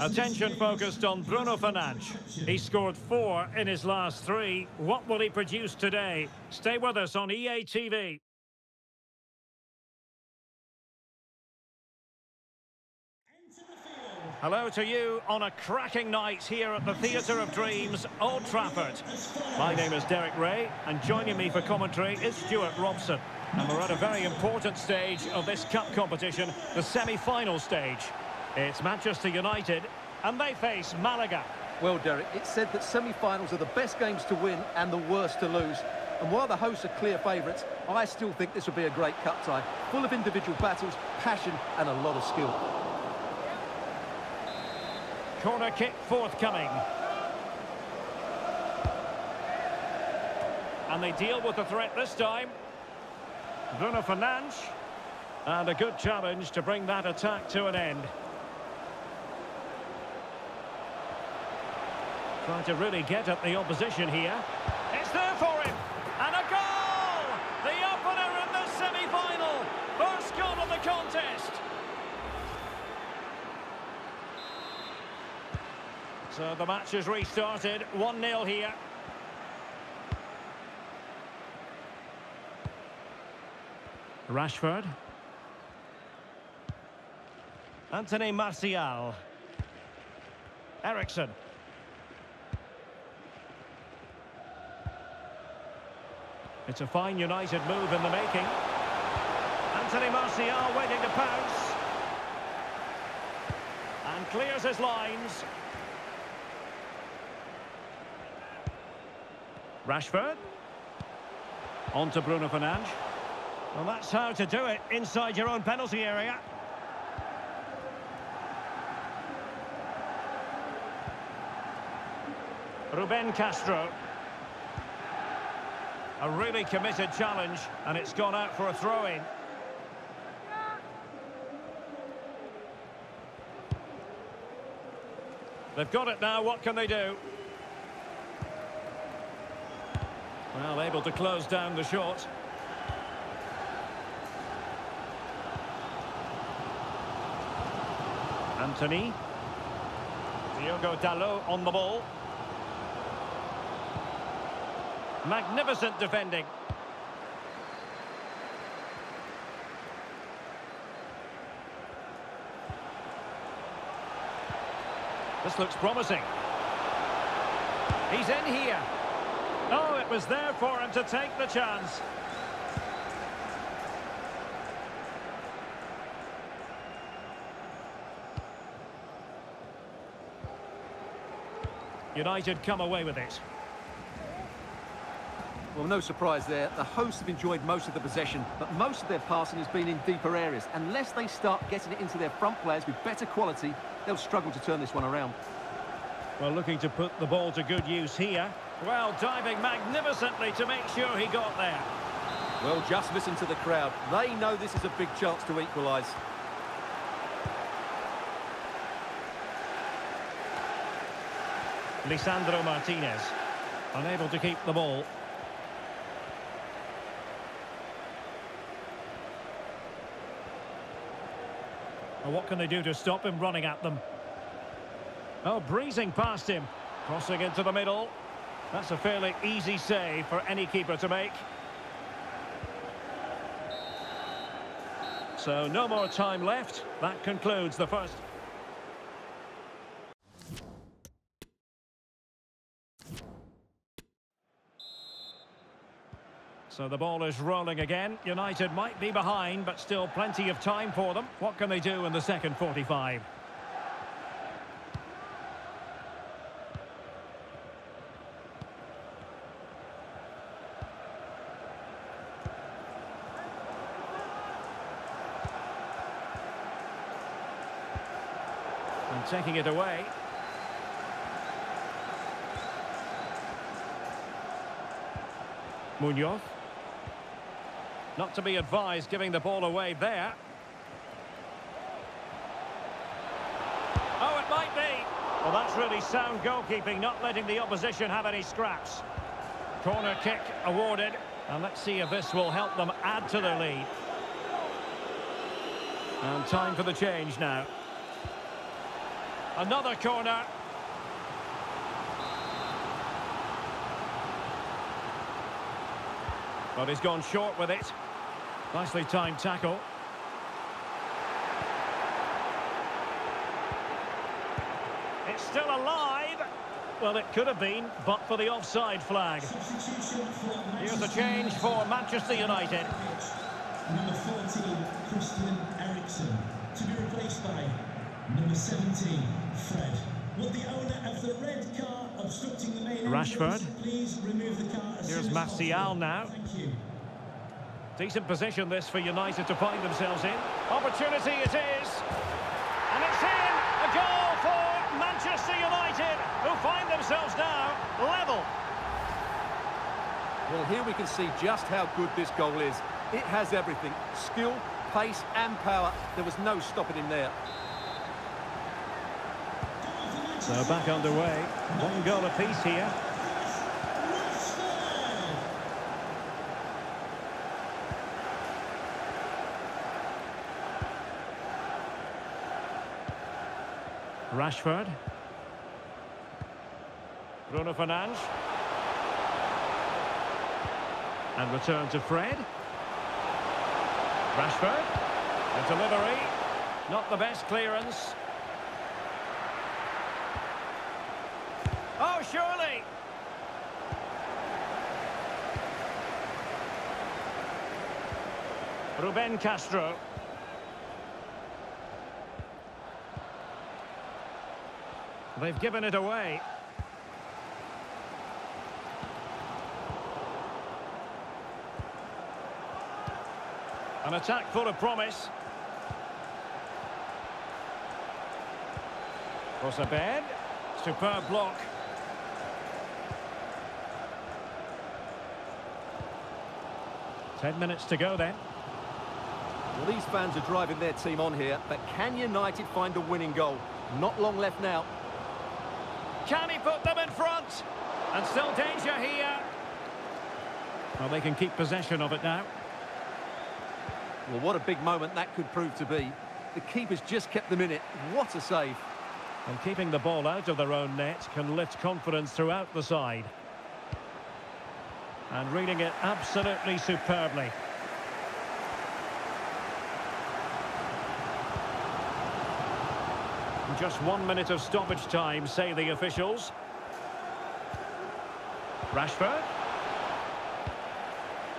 Attention focused on Bruno Fernandes. He scored 4 in his last 3. What will he produce today? Stay with us on EA TV. Hello to you on a cracking night here at the Theatre of Dreams, Old Trafford. My name is Derek Ray, and joining me for commentary is Stuart Robson. And we're at a very important stage of this cup competition, the semi-final stage. It's Manchester United, and they face Malaga. Well, Derek, it's said that semi-finals are the best games to win and the worst to lose. And while the hosts are clear favourites, I still think this will be a great cup tie, full of individual battles, passion and a lot of skill. Corner kick forthcoming. And they deal with the threat this time. Bruno Fernandes. And a good challenge to bring that attack to an end. Trying to really get at the opposition here. It's there for him. And a goal! The opener in the semi-final. First goal of the contest. So the match is restarted, 1-0 here. Rashford. Anthony Martial. Eriksen. It's a fine United move in the making. Anthony Martial waiting to pounce. And clears his lines. Rashford. On to Bruno Fernandes. Well, that's how to do it inside your own penalty area. Ruben Castro. A really committed challenge, and it's gone out for a throw-in. They've got it now, what can they do? Well, able to close down the shot. Anthony. Diogo Dalot on the ball. Magnificent defending. This looks promising. He's in here. Oh, it was there for him to take the chance. United come away with it. Well, no surprise there. The hosts have enjoyed most of the possession, but most of their passing has been in deeper areas. Unless they start getting it into their front players with better quality, they'll struggle to turn this one around. Well, looking to put the ball to good use here. Well, diving magnificently to make sure he got there. Well, just listen to the crowd. They know this is a big chance to equalise. Lisandro Martinez, unable to keep the ball. Well, what can they do to stop him running at them? Oh, breezing past him. Crossing into the middle. That's a fairly easy save for any keeper to make. So no more time left. That concludes the first. So the ball is rolling again. United might be behind, but still plenty of time for them. What can they do in the second 45? Taking it away. Munoz. Not to be advised giving the ball away there. Oh, it might be. Well, that's really sound goalkeeping, not letting the opposition have any scraps. Corner kick awarded. And let's see if this will help them add to their lead. And time for the change now. Another corner. But he's gone short with it. Nicely timed tackle. It's still alive. Well, it could have been, but for the offside flag. Here's a change for Manchester United. Number 14, Christian Eriksen, to be replaced by number 17, Fred. Will the owner of the red car obstructing the main entrance please remove the car as soon as possible? Here's Martial now. Thank you. Decent position this for United to find themselves in. Opportunity it is. And it's in. A goal for Manchester United, who find themselves now level. Well, here we can see just how good this goal is. It has everything: skill, pace and power. There was no stopping him there. So back underway. One goal apiece here. Rashford. Bruno Fernandes. And return to Fred. Rashford, the delivery, not the best clearance. Oh, surely! Ruben Castro. They've given it away. An attack full of promise. Rosabed, superb block. $10 minutes to go then. Well, these fans are driving their team on here, but can United find a winning goal? Not long left now. Can he put them in front? And still danger here. Well, they can keep possession of it now. Well, what a big moment that could prove to be. The keeper's just kept them in it. What a save. And keeping the ball out of their own net can lift confidence throughout the side. And reading it absolutely superbly. Just 1 minute of stoppage time, say the officials. Rashford.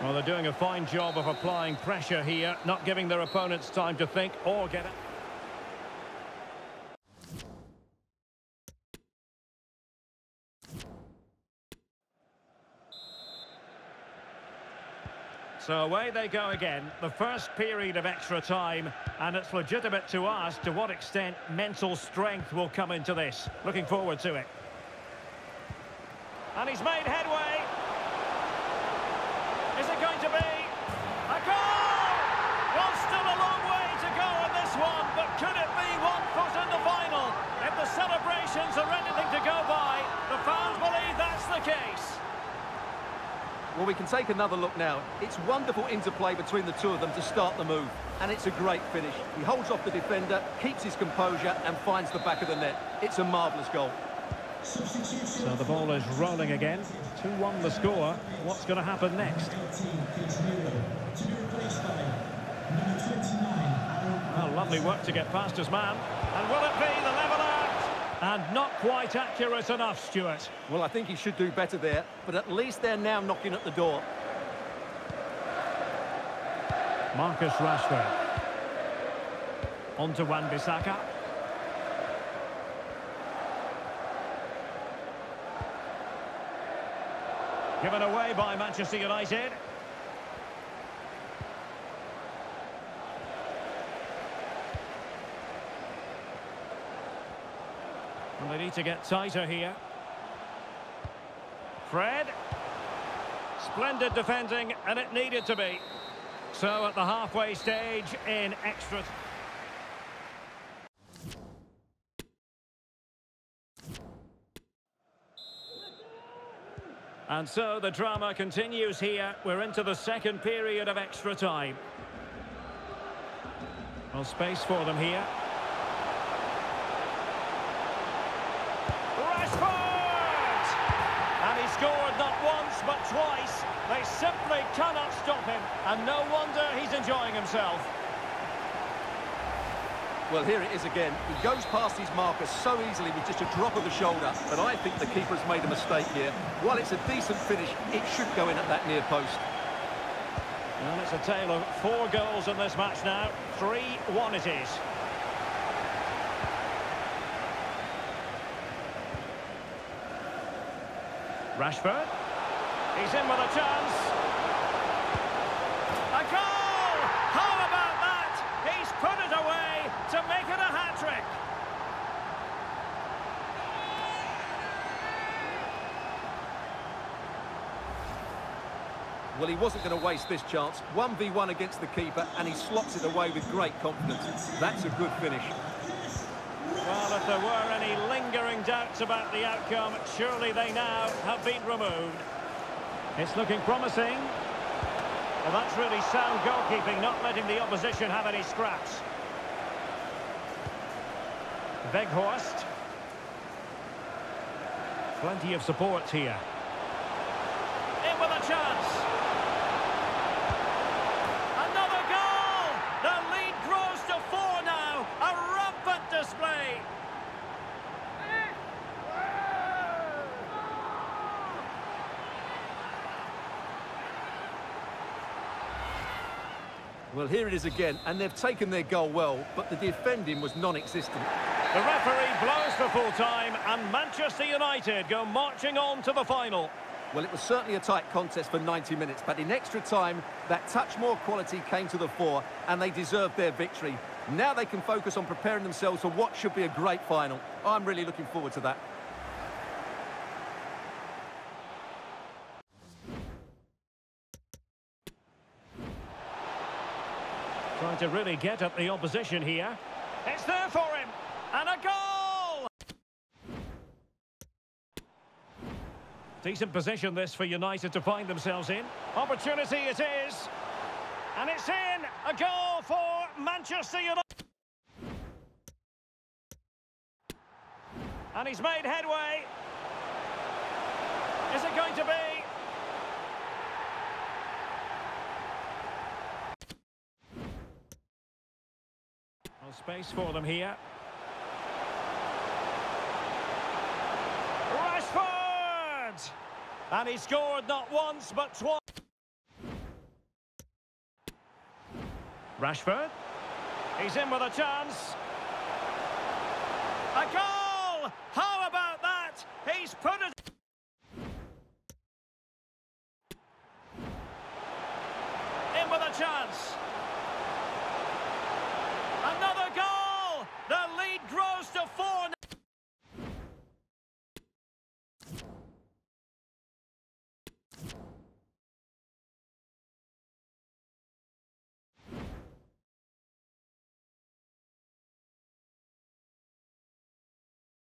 Well, they're doing a fine job of applying pressure here, not giving their opponents time to think or get it. So away they go again. The first period of extra time, and it's legitimate to ask to what extent mental strength will come into this. Looking forward to it. And he's made headway. Is it going to be a goal? Well, still a long way to go on this one, but could it be one foot in the final? If the celebrations are anything to go by, the fans believe that's the case. Well, we can take another look now. It's wonderful interplay between the two of them to start the move. And it's a great finish. He holds off the defender, keeps his composure and finds the back of the net. It's a marvellous goal. So the ball is rolling again. 2-1 the score. What's going to happen next? Well, lovely work to get past his man. And will it be the level? And not quite accurate enough, Stuart. Well, I think he should do better there, but at least they're now knocking at the door. Marcus Rashford. On to Wan-Bissaka. Given away by Manchester United. They need to get tighter here. Fred. Splendid defending, and it needed to be. So at the halfway stage in extra. And so the drama continues here. We're into the second period of extra time. Well, space for them here. Rashford! And he scored not once but twice. They simply cannot stop him, and no wonder he's enjoying himself. Well, here it is again. He goes past his marker so easily with just a drop of the shoulder, but I think the keeper has made a mistake here. While it's a decent finish, it should go in at that near post. Well, it's a tale of four goals in this match now. 3-1 it is. Rashford. He's in with a chance. A goal! How about that? He's put it away to make it a hat-trick. Well, he wasn't going to waste this chance. 1v1 against the keeper, and he slots it away with great confidence. That's a good finish. Well, if there were any lingering doubts about the outcome, surely they now have been removed. It's looking promising. Well, that's really sound goalkeeping, not letting the opposition have any scraps. Weghorst. Plenty of support here. In with a chance. Well, here it is again, and they've taken their goal well, but the defending was non-existent. The referee blows for full-time, and Manchester United go marching on to the final. Well, it was certainly a tight contest for 90 minutes, but in extra time, that touch more quality came to the fore, and they deserved their victory. Now they can focus on preparing themselves for what should be a great final. I'm really looking forward to that. Trying to really get at the opposition here. It's there for him, and a goal! Decent position this for United to find themselves in. Opportunity it is, and it's in. A goal for Manchester United. And he's made headway. Is it going to be? Space for them here. Rashford! And he scored not once but twice. Rashford. He's in with a chance. A goal! How about that? He's put it. In with a chance. Another goal! The lead grows to 4-0